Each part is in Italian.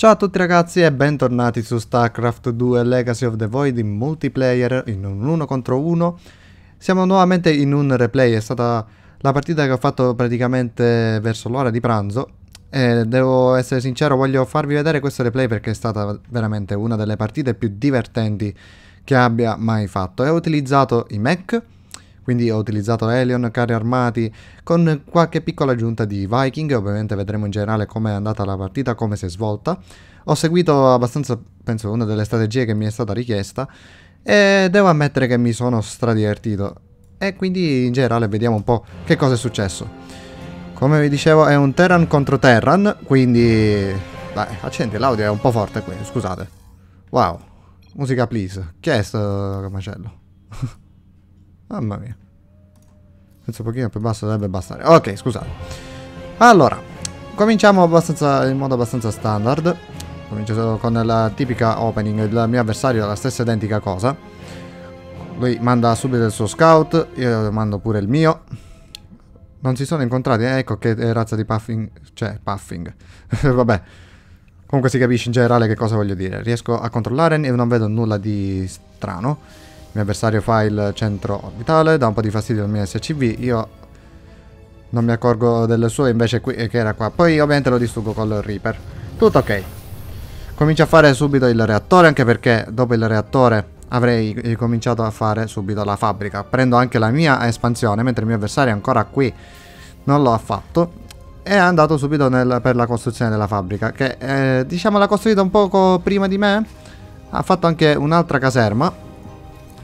Ciao a tutti ragazzi e bentornati su StarCraft 2 Legacy of the Void in multiplayer, in un 1 contro 1. Siamo nuovamente in un replay, è stata la partita che ho fatto praticamente verso l'ora di pranzo. E devo essere sincero, voglio farvi vedere questo replay perché è stata veramente una delle partite più divertenti che abbia mai fatto. E ho utilizzato i mech, quindi ho utilizzato Helion, carri armati, con qualche piccola aggiunta di Viking. Ovviamente vedremo in generale come è andata la partita, come si è svolta. Ho seguito abbastanza, penso, una delle strategie che mi è stata richiesta e devo ammettere che mi sono stradivertito. E quindi in generale vediamo un po' che cosa è successo. Come vi dicevo è un Terran contro Terran, quindi... Dai, accendi, l'audio è un po' forte qui, scusate. Wow, musica please. Chi è sto macello? Mamma mia. Penso un pochino più basso dovrebbe bastare. Ok, scusate. Allora, cominciamo in modo abbastanza standard. Comincio con la tipica opening. Il mio avversario è la stessa identica cosa. Lui manda subito il suo scout, io mando pure il mio. Non si sono incontrati, ecco che razza di puffing. Cioè, puffing. Vabbè. Comunque si capisce in generale che cosa voglio dire. Riesco a controllare e non vedo nulla di strano. Il mio avversario fa il centro orbitale, dà un po' di fastidio al mio SCV, io non mi accorgo del suo invece qui, che era qua. Poi ovviamente lo distruggo col Reaper. Tutto ok. Comincio a fare subito il reattore, anche perché dopo il reattore avrei cominciato a fare subito la fabbrica. Prendo anche la mia espansione, mentre il mio avversario è ancora qui, non l'ho fatto. E è andato subito per la costruzione della fabbrica, che diciamo l'ha costruita un poco prima di me. Ha fatto anche un'altra caserma.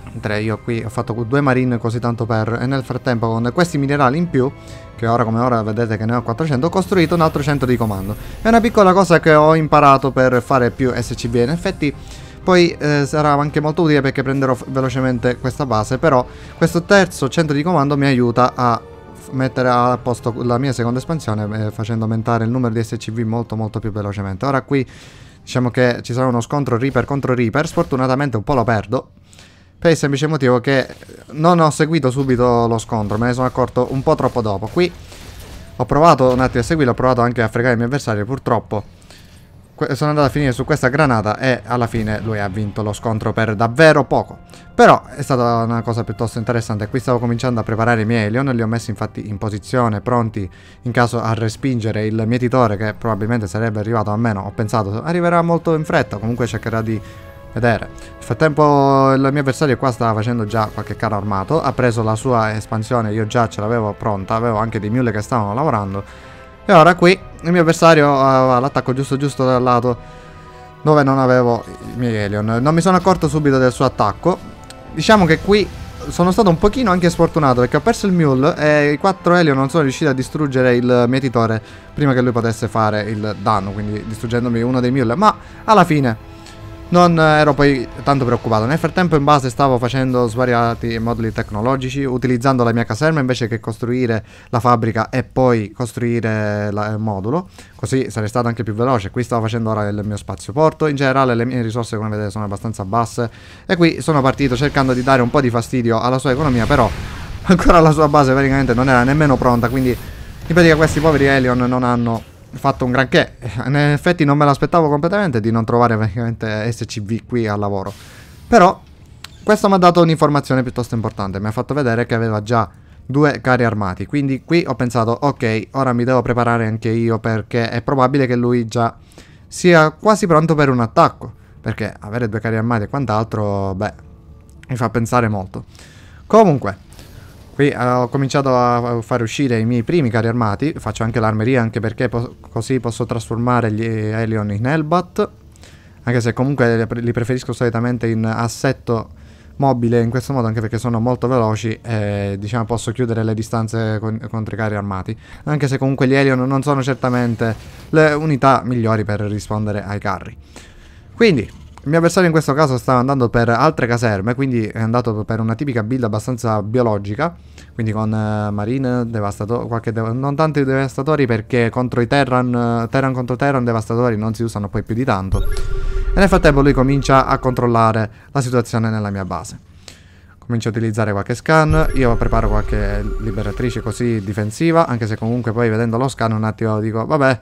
Mentre io qui ho fatto 2 marine così tanto per, e nel frattempo con questi minerali in più, che ora come ora vedete che ne ho 400, ho costruito un altro centro di comando. È una piccola cosa che ho imparato per fare più SCV. In effetti poi sarà anche molto utile perché prenderò velocemente questa base. Però questo terzo centro di comando mi aiuta a mettere a posto la mia seconda espansione, facendo aumentare il numero di SCV molto più velocemente. Ora qui diciamo che ci sarà uno scontro Reaper contro Reaper. Sfortunatamente un po' lo perdo, per il semplice motivo che non ho seguito subito lo scontro, me ne sono accorto un po' troppo dopo. Qui ho provato un attimo a seguirlo, ho provato anche a fregare il mio avversario, purtroppo sono andato a finire su questa granata e alla fine lui ha vinto lo scontro per davvero poco. Però è stata una cosa piuttosto interessante. Qui stavo cominciando a preparare i miei Helion, li ho messi infatti in posizione, pronti in caso a respingere il mietitore, che probabilmente sarebbe arrivato a meno, ho pensato arriverà molto in fretta, comunque cercherà di... Nel frattempo il mio avversario qua stava facendo già qualche carro armato, ha preso la sua espansione, io già ce l'avevo pronta, avevo anche dei mule che stavano lavorando. E ora qui il mio avversario aveva l'attacco giusto dal lato dove non avevo i miei Helion. Non mi sono accorto subito del suo attacco. Diciamo che qui sono stato un pochino anche sfortunato perché ho perso il Mule e i 4 Helion non sono riusciti a distruggere il mietitore prima che lui potesse fare il danno, quindi distruggendomi uno dei Mule. Ma alla fine non ero poi tanto preoccupato. Nel frattempo in base stavo facendo svariati moduli tecnologici, utilizzando la mia caserma invece che costruire la fabbrica e poi costruire il modulo, così sarei stato anche più veloce. Qui stavo facendo ora il mio spazio porto. In generale le mie risorse, come vedete, sono abbastanza basse e qui sono partito cercando di dare un po' di fastidio alla sua economia, però ancora la sua base praticamente non era nemmeno pronta, quindi in pratica questi poveri Helion non hanno fatto un granché. In effetti non me l'aspettavo completamente di non trovare praticamente SCV qui al lavoro, però questo mi ha dato un'informazione piuttosto importante, mi ha fatto vedere che aveva già 2 carri armati, quindi qui ho pensato ok, ora mi devo preparare anche io perché è probabile che lui già sia quasi pronto per un attacco, perché avere 2 carri armati e quant'altro, beh, mi fa pensare molto. Comunque qui ho cominciato a fare uscire i miei primi carri armati, faccio anche l'armeria anche perché così posso trasformare gli Helion in Hellbat, anche se comunque li preferisco solitamente in assetto mobile in questo modo, anche perché sono molto veloci e diciamo posso chiudere le distanze contro i carri armati, anche se comunque gli Helion non sono certamente le unità migliori per rispondere ai carri. Quindi... il mio avversario in questo caso stava andando per altre caserme, quindi è andato per una tipica build abbastanza biologica, quindi con marine, non tanti devastatori perché contro i Terran contro Terran devastatori non si usano poi più di tanto. E nel frattempo lui comincia a controllare la situazione nella mia base. Comincio a utilizzare qualche scan, io preparo qualche liberatrice così difensiva, anche se comunque poi vedendo lo scan un attimo dico vabbè,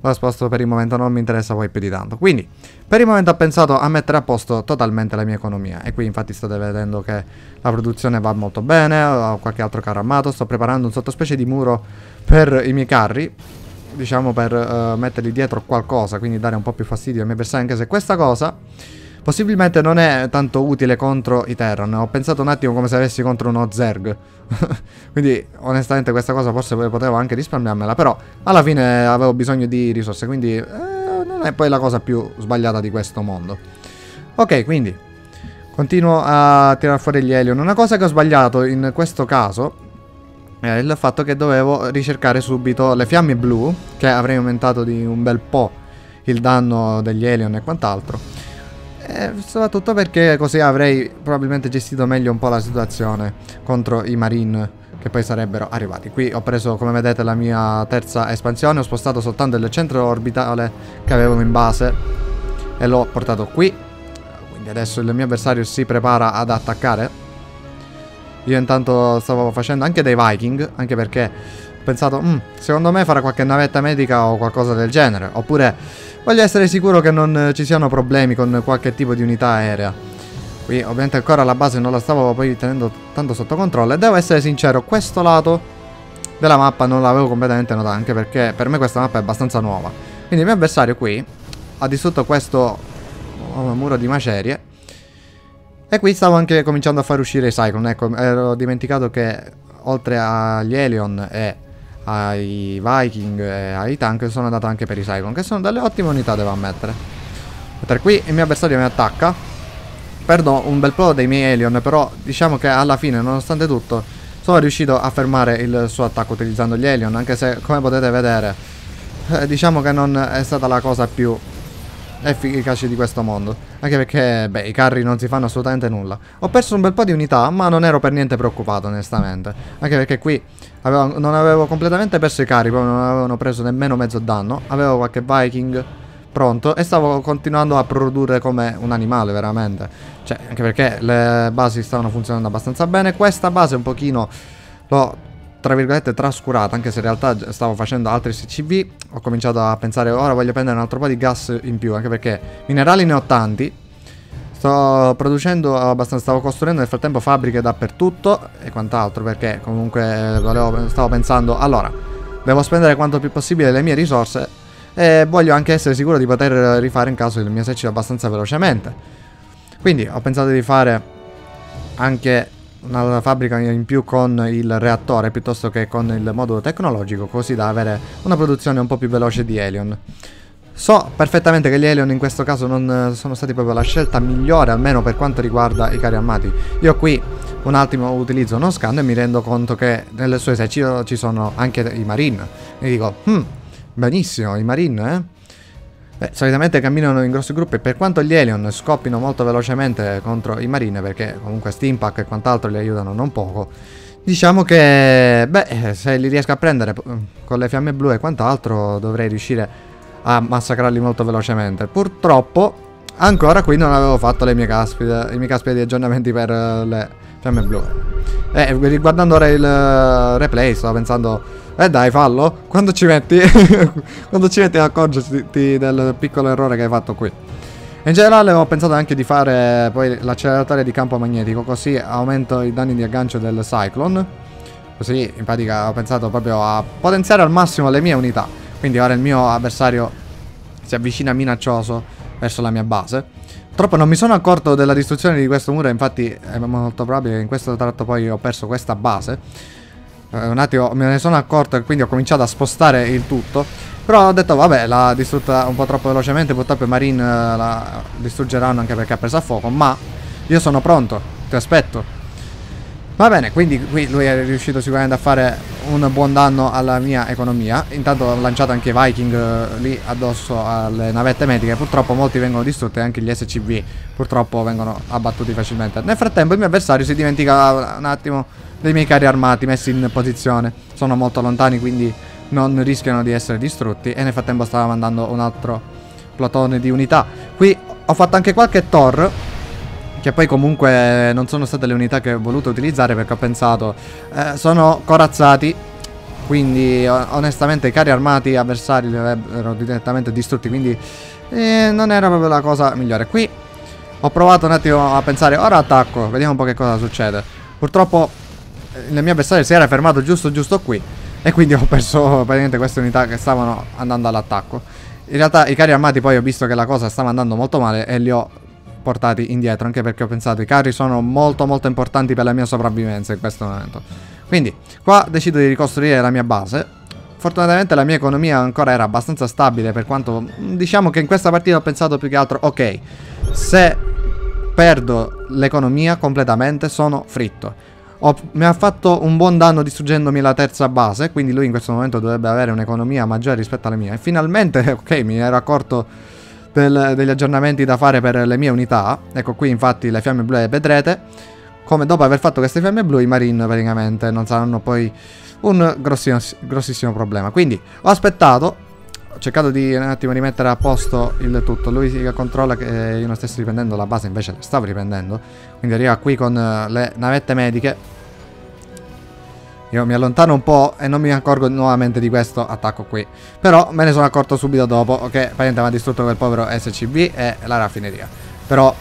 la sposto per il momento, non mi interessa poi più di tanto. Quindi per il momento ho pensato a mettere a posto totalmente la mia economia, e qui infatti state vedendo che la produzione va molto bene. Ho qualche altro carro armato, sto preparando un sottospecie di muro per i miei carri, diciamo per metterli dietro qualcosa, quindi dare un po' più fastidio ai miei avversari, anche se questa cosa possibilmente non è tanto utile contro i Terran. Ho pensato un attimo come se avessi contro uno Zerg. Quindi onestamente questa cosa forse potevo anche risparmiarmela, però alla fine avevo bisogno di risorse, quindi non è poi la cosa più sbagliata di questo mondo. Ok, quindi continuo a tirar fuori gli Helion. Una cosa che ho sbagliato in questo caso è il fatto che dovevo ricercare subito le fiamme blu, che avrei aumentato di un bel po' il danno degli Helion e quant'altro. Soprattutto perché così avrei probabilmente gestito meglio un po' la situazione contro i Marine che poi sarebbero arrivati. Qui ho preso, come vedete, la mia terza espansione, ho spostato soltanto il centro orbitale che avevo in base e l'ho portato qui. Quindi adesso il mio avversario si prepara ad attaccare. Io intanto stavo facendo anche dei Viking, anche perché ho pensato, secondo me farà qualche navetta medica o qualcosa del genere, oppure voglio essere sicuro che non ci siano problemi con qualche tipo di unità aerea. Qui ovviamente ancora la base non la stavo poi tenendo tanto sotto controllo. E devo essere sincero, questo lato della mappa non l'avevo completamente notato, anche perché per me questa mappa è abbastanza nuova. Quindi il mio avversario qui ha distrutto questo muro di macerie. E qui stavo anche cominciando a far uscire i Cyclone. Ecco, ero dimenticato che oltre agli Helion e ai Viking e ai tank sono andato anche per i Cyclone, che sono delle ottime unità, devo ammettere. Mentre qui il mio avversario mi attacca, perdo un bel po' dei miei Helion, però diciamo che alla fine, nonostante tutto, sono riuscito a fermare il suo attacco utilizzando gli Helion, anche se, come potete vedere, diciamo che non è stata la cosa più efficace di questo mondo, anche perché i carri non si fanno assolutamente nulla. Ho perso un bel po' di unità, ma non ero per niente preoccupato, onestamente, anche perché qui non avevo completamente perso i carri, poi non avevano preso nemmeno mezzo danno, avevo qualche Viking pronto e stavo continuando a produrre come un animale, veramente, cioè, anche perché le basi stavano funzionando abbastanza bene. Questa base un pochino l'ho, tra virgolette, trascurata, anche se in realtà stavo facendo altri SCV. Ho cominciato a pensare, ora voglio prendere un altro po' di gas in più, anche perché minerali ne ho tanti, sto producendo abbastanza, stavo costruendo nel frattempo fabbriche dappertutto e quant'altro, perché comunque stavo pensando, allora devo spendere quanto più possibile le mie risorse e voglio anche essere sicuro di poter rifare in caso il mio esercito abbastanza velocemente. Quindi ho pensato di fare anche una fabbrica in più con il reattore piuttosto che con il modulo tecnologico, così da avere una produzione un po' più veloce di Helion. So perfettamente che gli Helion in questo caso non sono stati proprio la scelta migliore, almeno per quanto riguarda i carri armati. Io qui un attimo utilizzo uno scan e mi rendo conto che nel suo esercito ci sono anche i Marine, e dico, benissimo, i Marine, solitamente camminano in grossi gruppi, per quanto gli Helion scoppino molto velocemente contro i Marine, perché comunque Steampack e quant'altro li aiutano non poco. Diciamo che, se li riesco a prendere con le fiamme blu e quant'altro, dovrei riuscire a massacrarli molto velocemente. Purtroppo ancora qui non avevo fatto le mie caspita, i miei caspita di aggiornamenti per le fiamme blu. Riguardando ora il replay stavo pensando, dai, fallo, quando ci metti ad accorgerti del piccolo errore che hai fatto qui. In generale ho pensato anche di fare poi l'acceleratore di campo magnetico, così aumento i danni di aggancio del Cyclone. Così in pratica ho pensato proprio a potenziare al massimo le mie unità. Quindi ora il mio avversario si avvicina minaccioso verso la mia base. Purtroppo non mi sono accorto della distruzione di questo muro, infatti è molto probabile che in questo tratto poi ho perso questa base. Un attimo me ne sono accorto e quindi ho cominciato a spostare il tutto, però ho detto vabbè, l'ha distrutta un po' troppo velocemente, purtroppo i Marine la distruggeranno anche perché ha preso a fuoco, ma io sono pronto, ti aspetto. Va bene, quindi qui lui è riuscito sicuramente a fare un buon danno alla mia economia. Intanto ho lanciato anche i Viking lì addosso alle navette mediche, purtroppo molti vengono distrutti, anche gli SCV purtroppo vengono abbattuti facilmente. Nel frattempo il mio avversario si dimentica un attimo dei miei carri armati messi in posizione, sono molto lontani quindi non rischiano di essere distrutti, e nel frattempo stava mandando un altro plotone di unità. Qui ho fatto anche qualche Thor, che poi comunque non sono state le unità che ho voluto utilizzare, perché ho pensato, sono corazzati, Quindi onestamente i carri armati avversari li avrebbero direttamente distrutti. Quindi non era proprio la cosa migliore. Qui ho provato un attimo a pensare, ora attacco, vediamo un po' che cosa succede. Purtroppo il mio avversario si era fermato giusto qui, e quindi ho perso praticamente queste unità che stavano andando all'attacco. In realtà i carri armati poi ho visto che la cosa stava andando molto male e li ho portati indietro, anche perché ho pensato i carri sono molto importanti per la mia sopravvivenza in questo momento. Quindi qua decido di ricostruire la mia base. Fortunatamente la mia economia ancora era abbastanza stabile, per quanto diciamo che in questa partita ho pensato più che altro, ok, se perdo l'economia completamente sono fritto. Mi ha fatto un buon danno distruggendomi la terza base, quindi lui in questo momento dovrebbe avere un'economia maggiore rispetto alla mia. E finalmente, ok, mi ero accorto degli aggiornamenti da fare per le mie unità. Ecco qui infatti le fiamme blu, le vedrete come dopo aver fatto queste fiamme blu i marine praticamente non saranno poi un grossissimo problema. Quindi ho aspettato, ho cercato di un attimo rimettere a posto il tutto. Lui si controlla che io non stessi riprendendo la base, invece la stavo riprendendo. Quindi arriva qui con le navette mediche. Io mi allontano un po' e non mi accorgo nuovamente di questo attacco qui. Però me ne sono accorto subito dopo che praticamente mi ha distrutto quel povero SCV e la raffineria. Però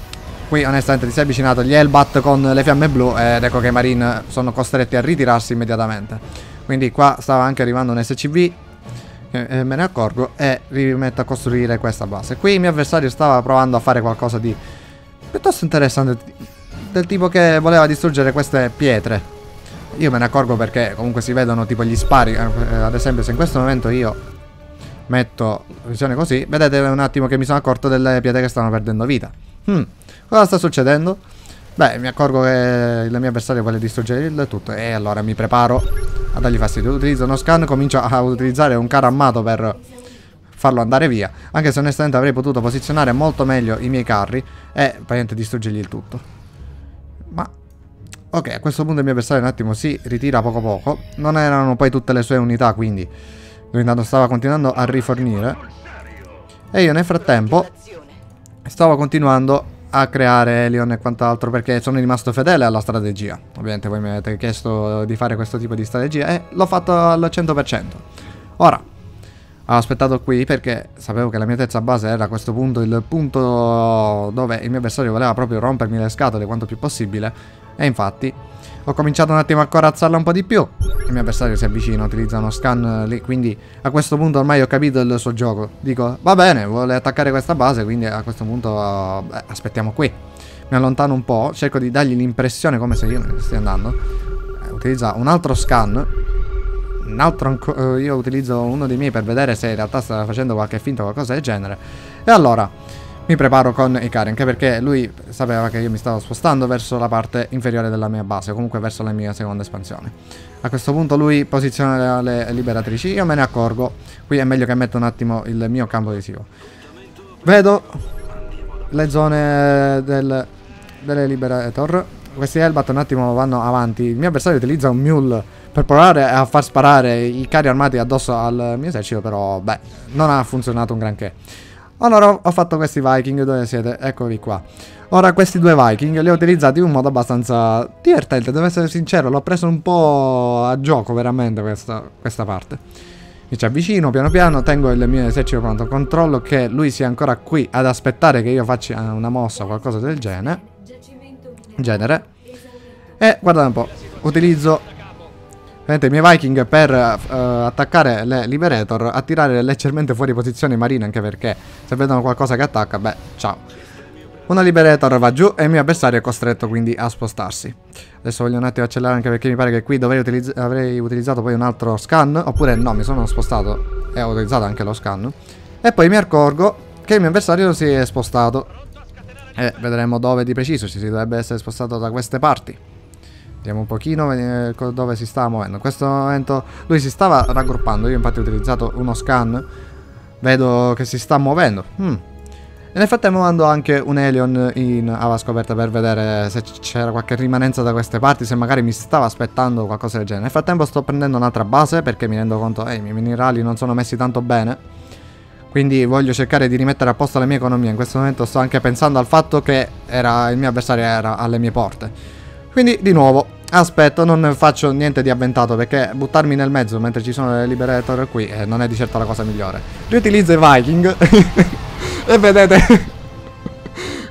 qui onestamente ti sei avvicinato gli Hellbat con le fiamme blu ed ecco che i Marine sono costretti a ritirarsi immediatamente. Quindi qua stava anche arrivando un SCV, me ne accorgo e rimetto a costruire questa base. Qui il mio avversario stava provando a fare qualcosa di piuttosto interessante, del tipo che voleva distruggere queste pietre. Io me ne accorgo perché comunque si vedono tipo gli spari. Ad esempio se in questo momento io metto visione così, vedete un attimo che mi sono accorto delle pietre che stanno perdendo vita. Cosa sta succedendo? Beh, mi accorgo che il mio avversario vuole distruggere il tutto e allora mi preparo a dargli fastidio. Utilizzo uno scan, comincio a utilizzare un carro armato per farlo andare via, anche se onestamente avrei potuto posizionare molto meglio i miei carri e praticamente distruggergli il tutto. Ma ok, a questo punto il mio avversario un attimo si ritira poco poco. Non erano poi tutte le sue unità, quindi lui intanto stava continuando a rifornire e io nel frattempo stavo continuando a creare Helion e quant'altro, perché sono rimasto fedele alla strategia. Ovviamente voi mi avete chiesto di fare questo tipo di strategia e l'ho fatto al 100%. Ora ho aspettato qui perché sapevo che la mia terza base era a questo punto il punto dove il mio avversario voleva proprio rompermi le scatole quanto più possibile. E infatti ho cominciato un attimo a corazzarla un po' di più. Il mio avversario si avvicina, utilizza uno scan lì, quindi a questo punto ormai ho capito il suo gioco. Dico, va bene, vuole attaccare questa base, quindi a questo punto aspettiamo qui. Mi allontano un po', cerco di dargli l'impressione come se io me ne stia andando. Utilizza un altro scan, un altro ancora. Io utilizzo uno dei miei per vedere se in realtà sta facendo qualche finta o qualcosa del genere. E allora mi preparo con i carri, anche perché lui sapeva che io mi stavo spostando verso la parte inferiore della mia base, o comunque verso la mia seconda espansione. A questo punto lui posiziona le liberatrici, io me ne accorgo. Qui è meglio che metto un attimo il mio campo visivo. Vedo le zone delle Liberator. Questi Hellbat un attimo vanno avanti. Il mio avversario utilizza un Mule per provare a far sparare i carri armati addosso al mio esercito, però beh, non ha funzionato un granché. Allora ho fatto questi Viking, dove siete? Eccoli qua. Ora questi due Viking li ho utilizzati in un modo abbastanza divertente, devo essere sincero, l'ho preso un po' a gioco veramente questa parte. Mi ci avvicino piano piano, tengo il mio esercito pronto, controllo che lui sia ancora qui ad aspettare che io faccia una mossa o qualcosa del genere. E guardate un po', utilizzo i miei Viking per attaccare le Liberator, attirare leggermente fuori posizione marina, anche perché se vedono qualcosa che attacca, beh, ciao. Una Liberator va giù e il mio avversario è costretto quindi a spostarsi. Adesso voglio un attimo accelerare, anche perché mi pare che qui avrei utilizzato poi un altro scan, oppure no, mi sono spostato e ho utilizzato anche lo scan. E poi mi accorgo che il mio avversario si è spostato. E vedremo dove di preciso, ci si dovrebbe essere spostato da queste parti. Vediamo un pochino dove si stava muovendo. In questo momento lui si stava raggruppando. Io infatti ho utilizzato uno scan. Vedo che si sta muovendo. E nel frattempo mando anche un Helion alla scoperta per vedere se c'era qualche rimanenza da queste parti, se magari mi stava aspettando qualcosa del genere. Nel frattempo sto prendendo un'altra base perché mi rendo conto i miei minerali non sono messi tanto bene. Quindi voglio cercare di rimettere a posto la mia economia. In questo momento sto anche pensando al fatto che il mio avversario era alle mie porte. Quindi di nuovo Aspetta, non faccio niente di avventato, perché buttarmi nel mezzo mentre ci sono le Liberator qui non è di certo la cosa migliore. Riutilizzo i Viking e vedete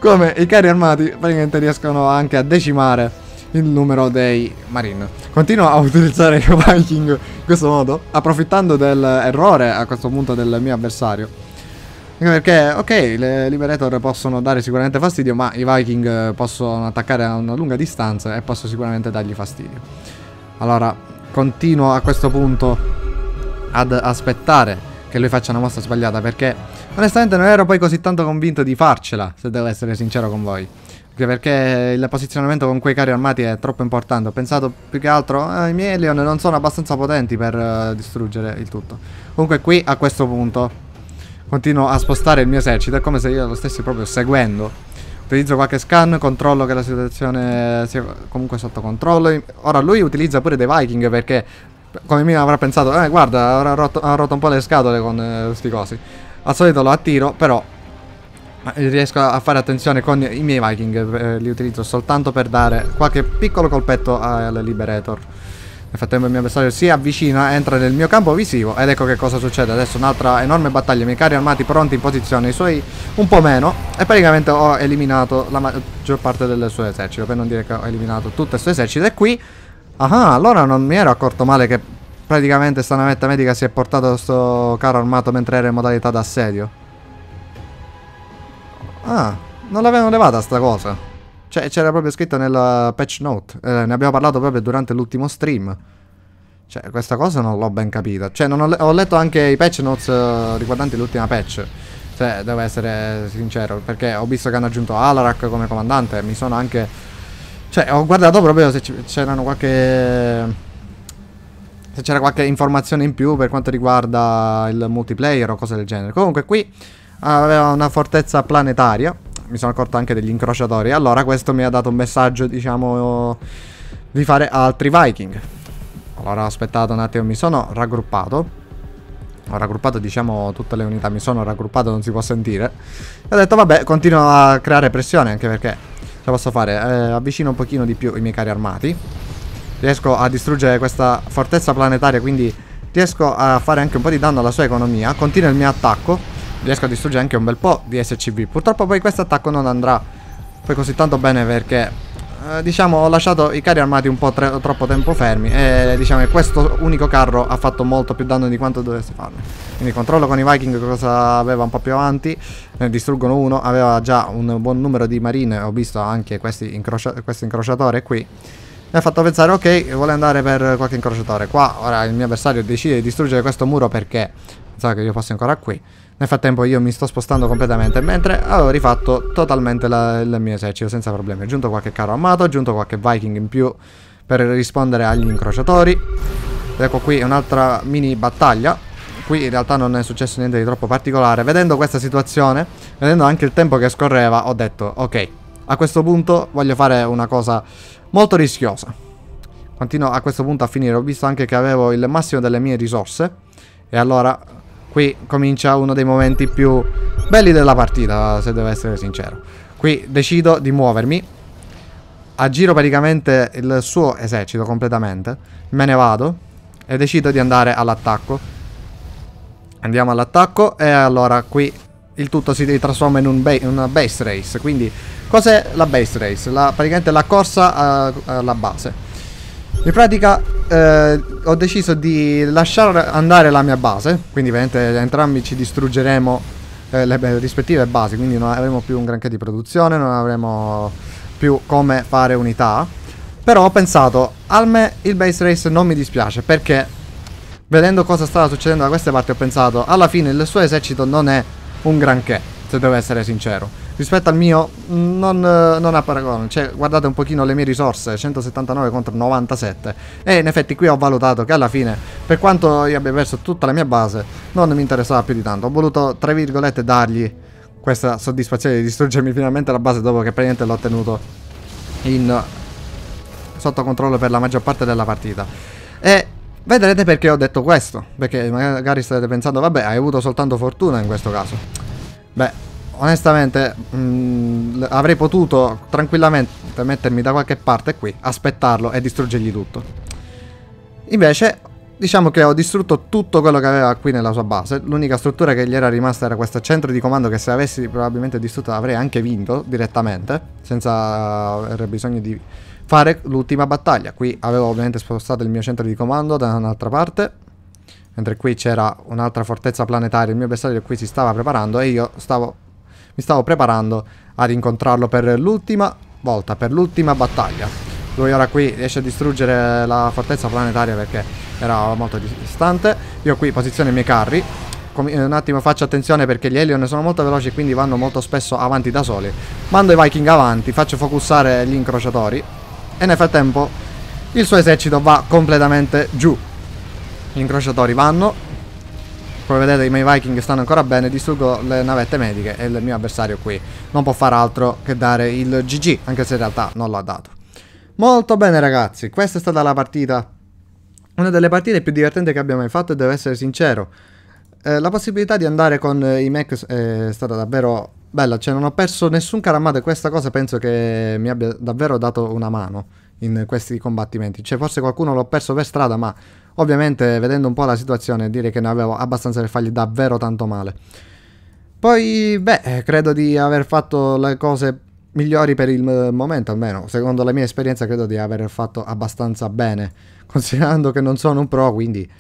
come i carri armati praticamente riescono anche a decimare il numero dei Marine. Continuo a utilizzare i Viking in questo modo, approfittando dell'errore a questo punto del mio avversario. Perché, ok, le Liberator possono dare sicuramente fastidio, ma i Viking possono attaccare a una lunga distanza e posso sicuramente dargli fastidio. Allora, continuo a questo punto ad aspettare che lui faccia una mossa sbagliata, perché onestamente non ero poi così tanto convinto di farcela, se devo essere sincero con voi. Perché il posizionamento con quei carri armati è troppo importante. Ho pensato più che altro, i miei Helion non sono abbastanza potenti per distruggere il tutto. Comunque qui, a questo punto, continuo a spostare il mio esercito, è come se io lo stessi proprio seguendo. Utilizzo qualche scan, controllo che la situazione sia comunque sotto controllo. Ora lui utilizza pure dei Viking, perché come mi avrà pensato, guarda, ora ha rotto un po' le scatole con questi cosi. Al solito lo attiro, però riesco a fare attenzione con i miei Viking, li utilizzo soltanto per dare qualche piccolo colpetto al Liberator. Nel frattempo il mio avversario si avvicina, entra nel mio campo visivo ed ecco che cosa succede. Adesso un'altra enorme battaglia, i miei carri armati pronti in posizione, i suoi un po' meno, e praticamente ho eliminato la maggior parte del suo esercito, per non dire che ho eliminato tutto il suo esercito. E qui, allora non mi ero accorto male che praticamente sta navetta medica si è portato questo carro armato mentre era in modalità d'assedio. Non l'avevano levata sta cosa. Cioè, c'era proprio scritto nella patch note. Ne abbiamo parlato proprio durante l'ultimo stream. Cioè, questa cosa non l'ho ben capita. Cioè, non ho letto anche i patch notes riguardanti l'ultima patch. Cioè, devo essere sincero, perché ho visto che hanno aggiunto Alarak come comandante. Mi sono anche... Cioè, ho guardato proprio se c'erano qualche... Se c'era qualche informazione in più per quanto riguarda il multiplayer o cose del genere. Comunque qui aveva una fortezza planetaria. Mi sono accorto anche degli incrociatori. Allora questo mi ha dato un messaggio, diciamo, di fare altri Viking. Allora ho aspettato un attimo, mi sono raggruppato. Ho raggruppato, diciamo, tutte le unità. Mi sono raggruppato, non si può sentire. E ho detto vabbè, continuo a creare pressione, anche perché ce la posso fare. Avvicino un pochino di più i miei carri armati. Riesco a distruggere questa fortezza planetaria, quindi riesco a fare anche un po' di danno alla sua economia. Continuo il mio attacco. Riesco a distruggere anche un bel po' di SCV. Purtroppo poi questo attacco non andrà poi così tanto bene, perché diciamo ho lasciato i carri armati un po' troppo tempo fermi. E diciamo che questo unico carro ha fatto molto più danno di quanto dovesse farne. Quindi controllo con i Viking cosa aveva un po' più avanti. Ne distruggono uno. Aveva già un buon numero di Marine. Ho visto anche questo incrociatore qui. Mi ha fatto pensare, ok, vuole andare per qualche incrociatore. Qua ora il mio avversario decide di distruggere questo muro perché pensava che io fossi ancora qui. Nel frattempo io mi sto spostando completamente, mentre avevo rifatto totalmente il mio esercito senza problemi. Ho aggiunto qualche carro armato, ho aggiunto qualche Viking in più per rispondere agli incrociatori. Ed ecco qui un'altra mini battaglia. Qui in realtà non è successo niente di troppo particolare. Vedendo questa situazione, vedendo anche il tempo che scorreva, ho detto ok, a questo punto voglio fare una cosa molto rischiosa. Continuo a questo punto a finire. Ho visto anche che avevo il massimo delle mie risorse e allora... Qui comincia uno dei momenti più belli della partita, se devo essere sincero. Qui decido di muovermi. Aggiro praticamente il suo esercito completamente. Me ne vado e decido di andare all'attacco. Andiamo all'attacco e allora qui il tutto si trasforma in una base race. Quindi cos'è la base race? Praticamente la corsa alla base. In pratica ho deciso di lasciare andare la mia base, quindi ovviamente entrambi ci distruggeremo le rispettive basi, quindi non avremo più un granché di produzione, non avremo più come fare unità. Però ho pensato, almeno il base race non mi dispiace, perché vedendo cosa stava succedendo da queste parti ho pensato, alla fine il suo esercito non è un granché, se devo essere sincero. Rispetto al mio non ha paragone. Cioè, guardate un pochino le mie risorse, 179 contro 97. E in effetti qui ho valutato che alla fine, per quanto io abbia perso tutta la mia base, non mi interessava più di tanto. Ho voluto, tra virgolette, dargli questa soddisfazione di distruggermi finalmente la base, dopo che praticamente l'ho tenuto sotto controllo per la maggior parte della partita. E vedrete perché ho detto questo. Perché magari state pensando, vabbè, hai avuto soltanto fortuna in questo caso. Beh, onestamente avrei potuto tranquillamente mettermi da qualche parte qui, aspettarlo e distruggergli tutto. Invece diciamo che ho distrutto tutto quello che aveva qui nella sua base. L'unica struttura che gli era rimasta era questo centro di comando, che se avessi probabilmente distrutto avrei anche vinto direttamente, senza aver bisogno di fare l'ultima battaglia. Qui avevo ovviamente spostato il mio centro di comando da un'altra parte, mentre qui c'era un'altra fortezza planetaria. Il mio bersaglio qui si stava preparando e io mi stavo preparando ad incontrarlo per l'ultima volta, per l'ultima battaglia. Lui ora qui riesce a distruggere la fortezza planetaria perché era molto distante. Io qui posiziono i miei carri. Un attimo faccio attenzione perché gli Helion sono molto veloci e quindi vanno molto spesso avanti da soli. Mando i Viking avanti, faccio focussare gli incrociatori e nel frattempo il suo esercito va completamente giù. Gli incrociatori vanno, come vedete i miei Viking stanno ancora bene, distruggo le navette mediche e il mio avversario qui non può fare altro che dare il GG, anche se in realtà non l'ha dato. Molto bene ragazzi, questa è stata la partita, una delle partite più divertenti che abbiamo mai fatto e devo essere sincero. La possibilità di andare con i mech è stata davvero bella, cioè non ho perso nessun caramato e questa cosa penso che mi abbia davvero dato una mano in questi combattimenti. Cioè forse qualcuno l'ho perso per strada, ma ovviamente vedendo un po' la situazione direi che ne avevo abbastanza per fargli davvero tanto male. Poi beh, credo di aver fatto le cose migliori per il momento, almeno secondo la mia esperienza credo di aver fatto abbastanza bene, considerando che non sono un pro, quindi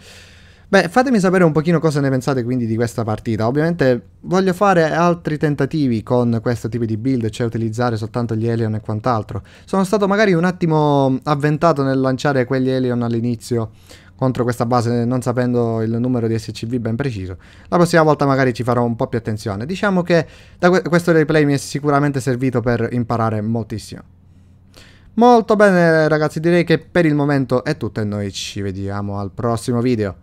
beh, fatemi sapere un pochino cosa ne pensate quindi di questa partita. Ovviamente voglio fare altri tentativi con questo tipo di build, cioè utilizzare soltanto gli Helion e quant'altro. Sono stato magari un attimo avventato nel lanciare quegli Helion all'inizio contro questa base, non sapendo il numero di SCV ben preciso. La prossima volta magari ci farò un po' più attenzione. Diciamo che da questo replay mi è sicuramente servito per imparare moltissimo. Molto bene ragazzi, direi che per il momento è tutto e noi ci vediamo al prossimo video.